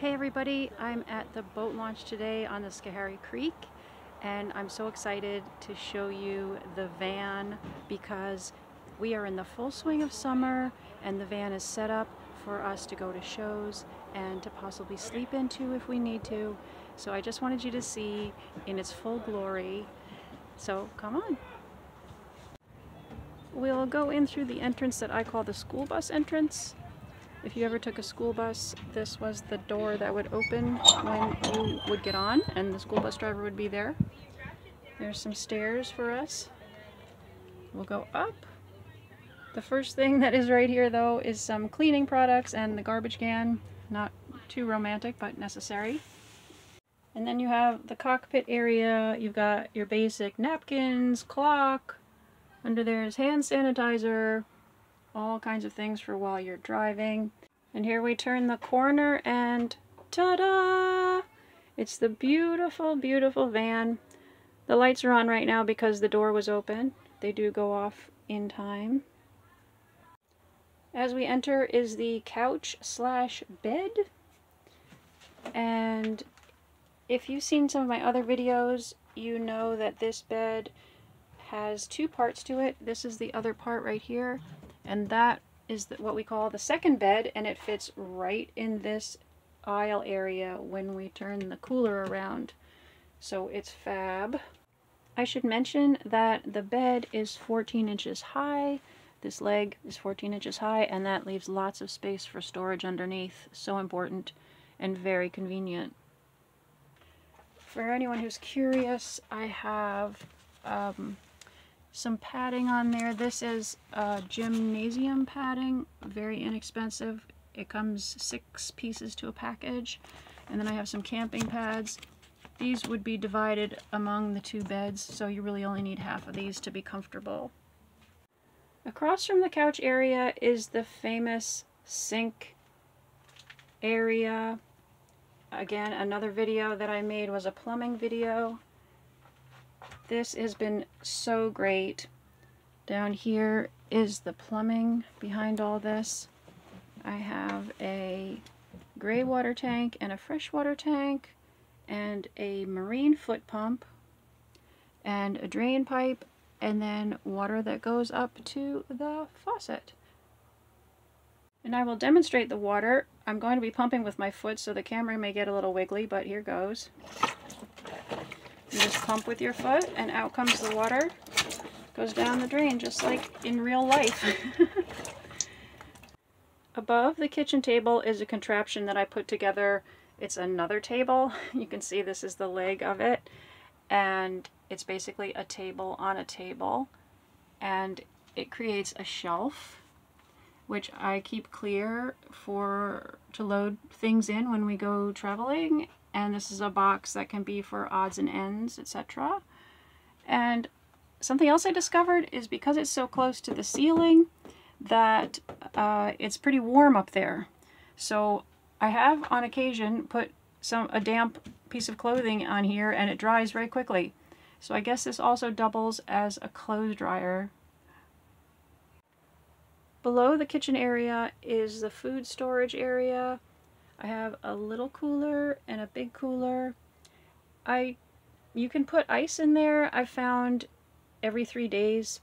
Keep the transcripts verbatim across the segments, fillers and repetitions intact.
Hey everybody, I'm at the boat launch today on the Schoharie Creek, and I'm so excited to show you the van because we are in the full swing of summer and the van is set up for us to go to shows and to possibly sleep into if we need to. So I just wanted you to see in its full glory. So come on. We'll go in through the entrance that I call the school bus entrance. If you ever took a school bus, this was the door that would open when you would get on and the school bus driver would be there. There's some stairs for us. We'll go up. The first thing that is right here though is some cleaning products and the garbage can. Not too romantic, but necessary. And then you have the cockpit area. You've got your basic napkins, clock. Under there is hand sanitizer. All kinds of things for while you're driving. And here we turn the corner and ta-da! It's the beautiful, beautiful van. The lights are on right now because the door was open. They do go off in time. As we enter is the couch slash bed. And if you've seen some of my other videos, you know that this bed has two parts to it. This is the other part right here. And that is what we call the second bed, and it fits right in this aisle area when we turn the cooler around. So it's fab. I should mention that the bed is fourteen inches high. This leg is fourteen inches high, and that leaves lots of space for storage underneath. So important and very convenient. For anyone who's curious, I have um, some padding on there. This is uh, gymnasium padding, very inexpensive. It comes six pieces to a package. And then I have some camping pads. These would be divided among the two beds, so you really only need half of these to be comfortable. Across from the couch area is the famous sink area. Again, another video that I made was a plumbing video. This has been so great. Down here is the plumbing behind all this. I have a gray water tank and a fresh water tank and a marine foot pump and a drain pipe and then water that goes up to the faucet. And I will demonstrate the water. I'm going to be pumping with my foot so the camera may get a little wiggly, but here goes. You just pump with your foot and out comes the water. Goes down the drain just like in real life. Above the kitchen table is a contraption that I put together. It's another table. You can see this is the leg of it. And it's basically a table on a table. And it creates a shelf, which I keep clear for to load things in when we go traveling. And this is a box that can be for odds and ends, et cetera. And something else I discovered is because it's so close to the ceiling that uh, it's pretty warm up there. So I have on occasion put some a damp piece of clothing on here and it dries very quickly. So I guess this also doubles as a clothes dryer. Below the kitchen area is the food storage area. I have a little cooler and a big cooler. I, you can put ice in there, I found, every three days.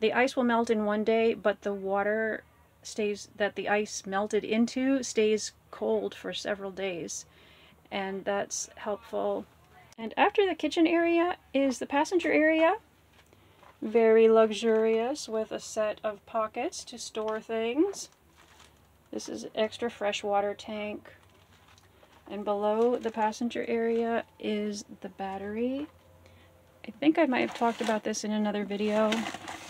The ice will melt in one day, but the water stays that the ice melted into stays cold for several days, and that's helpful. And after the kitchen area is the passenger area. Very luxurious with a set of pockets to store things. This is an extra fresh water tank. And below the passenger area is the battery. I think I might have talked about this in another video.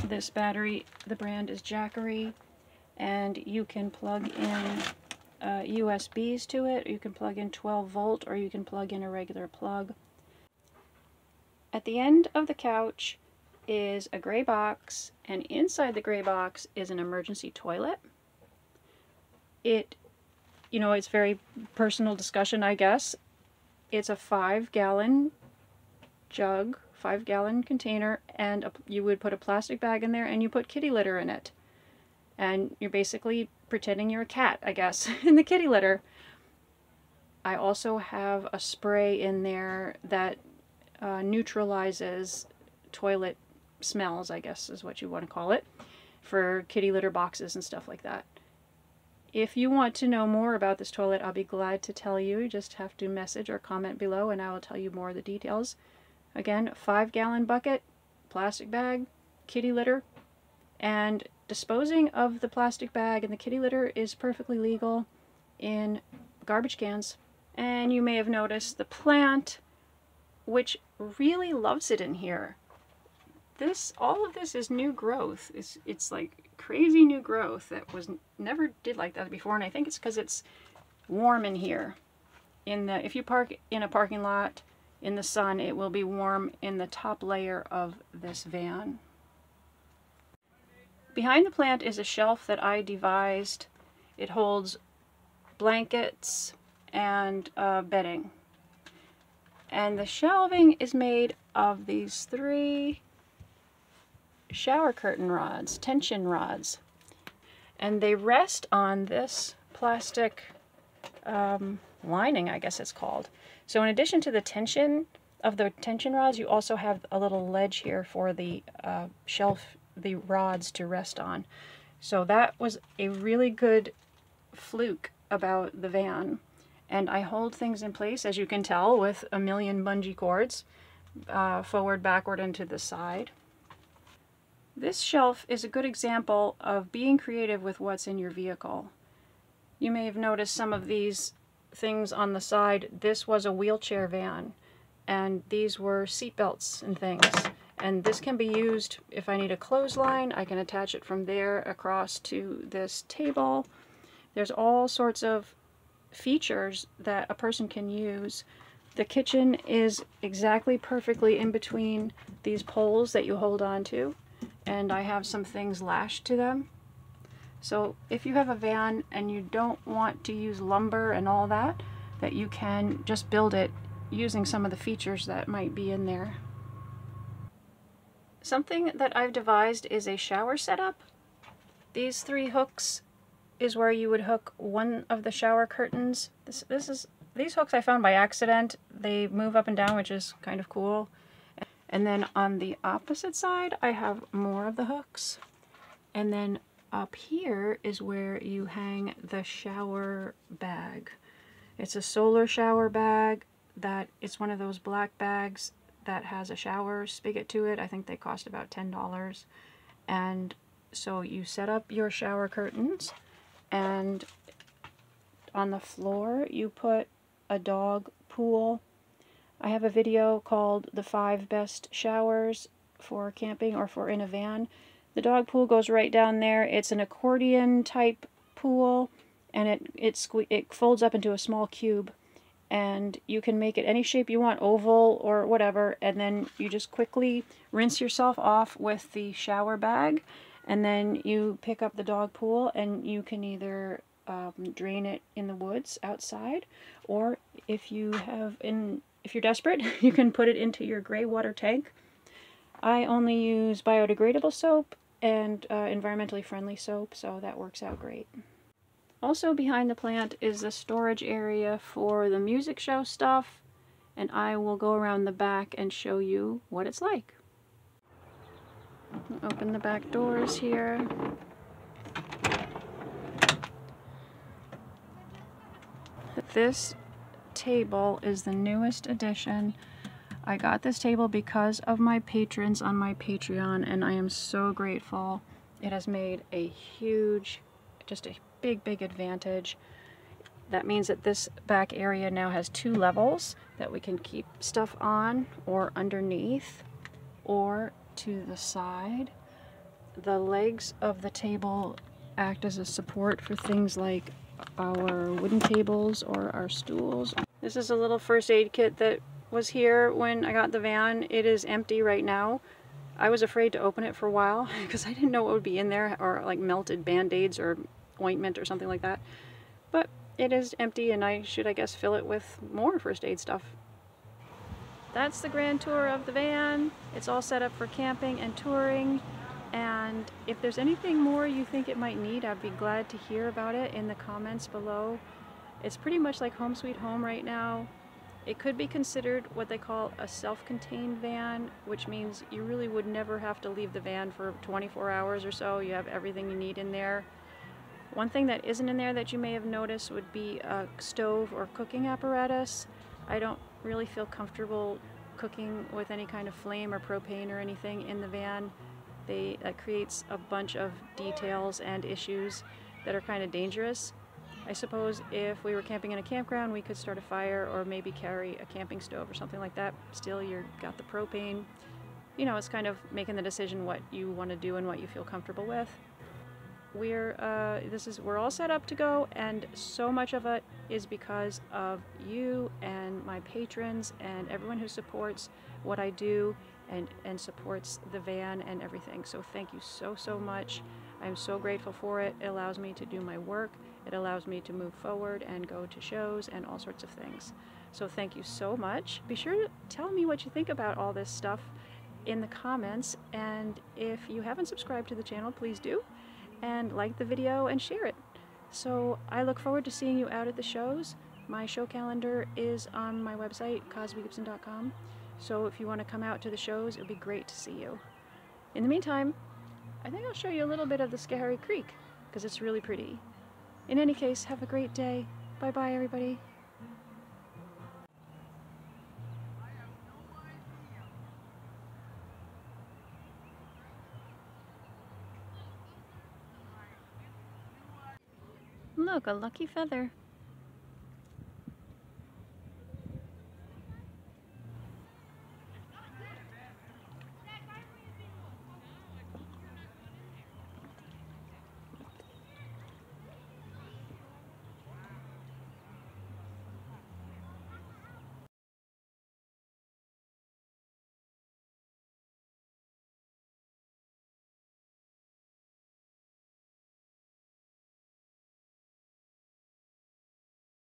This battery, the brand is Jackery, and you can plug in uh, U S Bs to it. You can plug in twelve volt, or you can plug in a regular plug. At the end of the couch is a gray box, and inside the gray box is an emergency toilet. It, you know, it's very personal discussion, I guess. It's a five gallon jug, five gallon container, and a, you would put a plastic bag in there and you put kitty litter in it. And you're basically pretending you're a cat, I guess, in the kitty litter. I also have a spray in there that uh, neutralizes toilet smells, I guess is what you want to call it, for kitty litter boxes and stuff like that. If you want to know more about this toilet, I'll be glad to tell you. You just have to message or comment below and I will tell you more of the details. Again, five gallon bucket, plastic bag, kitty litter, and disposing of the plastic bag and the kitty litter is perfectly legal in garbage cans. And you may have noticed the plant, which really loves it in here. This, all of this is new growth. It's, it's like crazy new growth that was never did like that before, and I think it's because it's warm in here. In the, if you park in a parking lot in the sun, it will be warm in the top layer of this van. Behind the plant is a shelf that I devised. It holds blankets and uh, bedding. And the shelving is made of these three shower curtain rods, tension rods, and they rest on this plastic um, lining, I guess it's called. So in addition to the tension of the tension rods, you also have a little ledge here for the uh, shelf, the rods to rest on. So that was a really good fluke about the van, and I hold things in place, as you can tell, with a million bungee cords, uh, forward, backward, and to the side. This shelf is a good example of being creative with what's in your vehicle. You may have noticed some of these things on the side. This was a wheelchair van, and these were seat belts and things. And this can be used if I need a clothesline. I can attach it from there across to this table. There's all sorts of features that a person can use. The kitchen is exactly perfectly in between these poles that you hold on to. And I have some things lashed to them. So if you have a van and you don't want to use lumber and all that, that you can just build it using some of the features that might be in there. Something that I've devised is a shower setup. These three hooks is where you would hook one of the shower curtains. This, this is, these hooks I found by accident. They move up and down, which is kind of cool. And then on the opposite side, I have more of the hooks. And then up here is where you hang the shower bag. It's a solar shower bag that it's one of those black bags that has a shower spigot to it. I think they cost about ten dollars. And so you set up your shower curtains, and on the floor you put a dog pool. I have a video called The Five Best Showers for Camping or for in a Van. The dog pool goes right down there. It's an accordion type pool, and it, it, sque it folds up into a small cube, and you can make it any shape you want, oval or whatever, and then you just quickly rinse yourself off with the shower bag, and then you pick up the dog pool, and you can either um, drain it in the woods outside, or if you have in If you're desperate, you can put it into your gray water tank. I only use biodegradable soap and uh, environmentally friendly soap, so that works out great. Also behind the plant is the storage area for the music show stuff, and I will go around the back and show you what it's like. Open the back doors here. This table is the newest addition. I got this table because of my patrons on my Patreon, and I am so grateful. It has made a huge, just a big, big advantage. That means that this back area now has two levels that we can keep stuff on, or underneath, or to the side. The legs of the table act as a support for things like our wooden tables or our stools. This is a little first aid kit that was here when I got the van. It is empty right now. I was afraid to open it for a while because I didn't know what would be in there, or like melted band-aids or ointment or something like that. But it is empty, and I should, I guess, fill it with more first aid stuff. That's the grand tour of the van. It's all set up for camping and touring. And if there's anything more you think it might need, I'd be glad to hear about it in the comments below. It's pretty much like Home Sweet Home right now. It could be considered what they call a self-contained van, which means you really would never have to leave the van for twenty-four hours or so. You have everything you need in there. One thing that isn't in there that you may have noticed would be a stove or cooking apparatus. I don't really feel comfortable cooking with any kind of flame or propane or anything in the van. They, that creates a bunch of details and issues that are kind of dangerous. I suppose if we were camping in a campground, we could start a fire or maybe carry a camping stove or something like that. Still, you've got the propane. You know, it's kind of making the decision what you want to do and what you feel comfortable with. We're, uh, this is, we're all set up to go, and so much of it is because of you and my patrons and everyone who supports what I do and, and supports the van and everything. So thank you so, so much. I'm so grateful for it. It allows me to do my work. It allows me to move forward and go to shows and all sorts of things. So thank you so much. Be sure to tell me what you think about all this stuff in the comments. And if you haven't subscribed to the channel, please do. And like the video and share it. So I look forward to seeing you out at the shows. My show calendar is on my website, Cosby Gibson dot com. So if you want to come out to the shows, it would be great to see you. In the meantime, I think I'll show you a little bit of the Schoharie Creek, because it's really pretty. In any case, have a great day. Bye-bye, everybody. Look, a lucky feather.